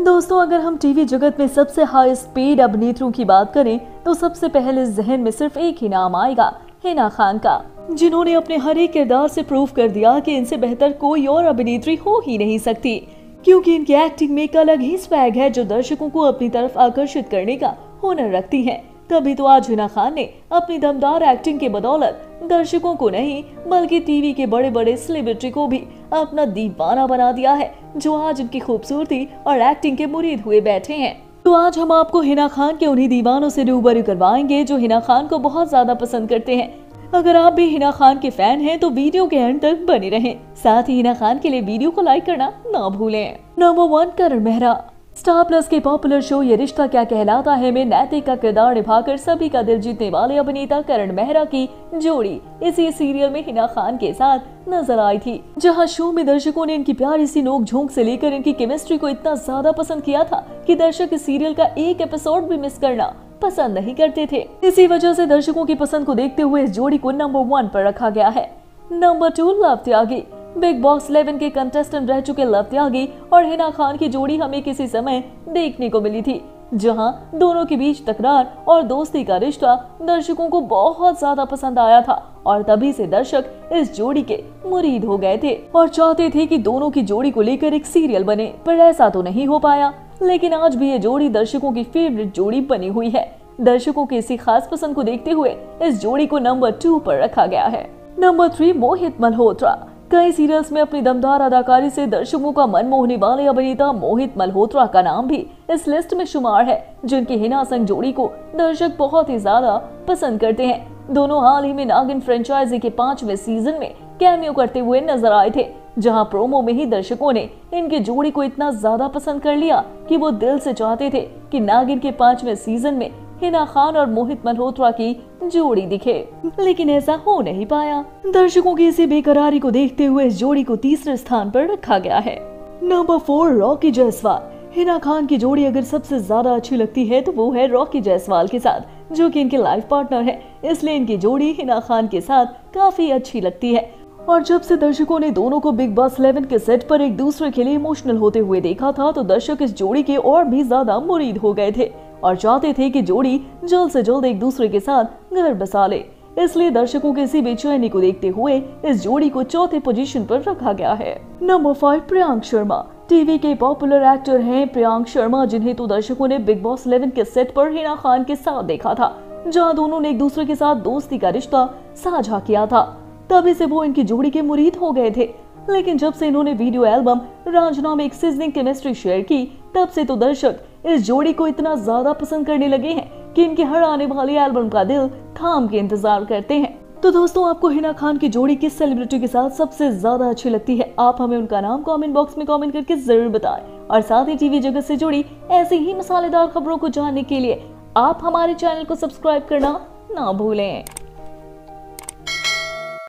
दोस्तों अगर हम टीवी जगत में सबसे हाई स्पीड अभिनेत्रियों की बात करें तो सबसे पहले जहन में सिर्फ एक ही नाम आएगा, हिना खान का, जिन्होंने अपने हर एक किरदार से प्रूव कर दिया कि इनसे बेहतर कोई और अभिनेत्री हो ही नहीं सकती, क्योंकि इनकी एक्टिंग में एक अलग ही स्वैग है जो दर्शकों को अपनी तरफ आकर्षित करने का हुनर रखती है। तभी तो आज हिना खान ने अपनी दमदार एक्टिंग के बदौलत दर्शकों को नहीं बल्कि टीवी के बड़े बड़े सेलिब्रिटी को भी अपना दीवाना बना दिया है, जो आज इनकी खूबसूरती और एक्टिंग के मुरीद हुए बैठे हैं। तो आज हम आपको हिना खान के उन्हीं दीवानों से रूबरू करवाएंगे जो हिना खान को बहुत ज्यादा पसंद करते हैं। अगर आप भी हिना खान के फैन हैं तो वीडियो के एंड तक बने रहें। साथ ही हिना खान के लिए वीडियो को लाइक करना ना भूलें। Number 1, Karan Mehra. Star plus के पॉपुलर शो ये रिश्ता क्या कहलाता है में नैतिक का किरदार निभाकर सभी का दिल जीतने वाले अभिनेता करण मेहरा की जोड़ी इसी सीरियल में हिना खान के साथ नजर आई थी, जहां शो में दर्शकों ने इनकी प्यारी सी नोक झोंक से लेकर इनकी केमिस्ट्री को इतना ज्यादा पसंद किया था कि दर्शक इस सीरियल का एक एपिसोड भी मिस करना पसंद नहीं करते थे। इसी वजह से दर्शकों की पसंद को देखते हुए इस जोड़ी को नंबर 1 पर रखा गया है। Number 2, Luv Tyagi. Big boss 11 के कंटेस्टेंट रह चुके लव त्यागी और हिना खान की जोड़ी हमें किसी समय देखने को मिली थी, जहां दोनों के बीच तकरार और दोस्ती का रिश्ता दर्शकों को बहुत ज्यादा पसंद आया था और तभी से दर्शक इस जोड़ी के मुरीद हो गए थे और चाहते थे कि दोनों की जोड़ी को लेकर एक सीरियल बने, पर ऐसा तो नहीं हो पाया। लेकिन आज भी ये जोड़ी दर्शकों की फेवरेट जोड़ी बनी हुई है। दर्शकों की इसी खास पसंद को देखते हुए इस जोड़ी को नंबर 2 पर रखा गया है। नंबर 3, मोहित मल्होत्रा। कई सीरियल्स में अपनी दमदार अदाकारी से दर्शकों का मन मोहने वाले अभिनेता मोहित मल्होत्रा का नाम भी इस लिस्ट में शुमार है, जिनकी हिना संग जोड़ी को दर्शक बहुत ही ज्यादा पसंद करते हैं। दोनों हाल ही में नागिन फ्रेंचाइजी के 5वें सीजन में कैमियो करते हुए नजर आए थे, जहां प्रोमो में ही दर्शकों ने इनकी जोड़ी को इतना ज्यादा पसंद कर लिया कि वो दिल से चाहते थे कि नागिन के 5वें सीजन में हिना खान और मोहित मल्होत्रा की जोड़ी दिखे, लेकिन ऐसा हो नहीं पाया। दर्शकों की इसी बेकरारी को देखते हुए इस जोड़ी को तीसरे स्थान पर रखा गया है। नंबर 4, रॉकी जायसवाल। हिना खान की जोड़ी अगर सबसे ज्यादा अच्छी लगती है तो वो है रॉकी जायसवाल के साथ, जो कि इनके लाइफ पार्टनर है, इसलिए इनकी जोड़ी हिना खान के साथ काफी अच्छी लगती है। और जब से दर्शकों ने दोनों को बिग बॉस 11 के सेट पर एक दूसरे के लिए इमोशनल होते हुए देखा था तो दर्शक इस जोड़ी के और भी ज्यादा मुरीद हो गए थे और चाहते थे कि जोड़ी जल्द से जल्द एक दूसरे के साथ घर बसा ले, इसलिए दर्शकों के इसी बेचैनी को देखते हुए इस जोड़ी को चौथे पोजीशन पर रखा गया है। नंबर 5, प्रियांक शर्मा। टीवी के पॉपुलर एक्टर हैं प्रियांक शर्मा, जिन्हें तो दर्शकों ने बिग बॉस 11 के सेट पर हिना खान के साथ देखा था, जहां दोनों ने एक दूसरे के साथ दोस्ती का रिश्ता साझा किया था। तभी से वो इनकी जोड़ी के मुरीद हो गए थे, लेकिन जब से इन्होंने वीडियो एल्बम रंजना में एक सीजनिंग केमिस्ट्री शेयर की, तब से तो दर्शक इस जोड़ी को इतना ज्यादा पसंद करने लगे हैं कि इनके हर आने वाली एल्बम का दिल थाम के इंतजार करते हैं। तो दोस्तों, आपको हिना खान की जोड़ी किस सेलिब्रिटी के साथ सबसे ज्यादा अच्छी लगती है? आप हमें उनका नाम कमेंट बॉक्स में कमेंट करके जरूर बताएं और साथ ही टीवी जगत से जुड़ी ऐसी ही मसालेदार खबरों को जानने के लिए आप हमारे चैनल को सब्सक्राइब करना ना भूलें।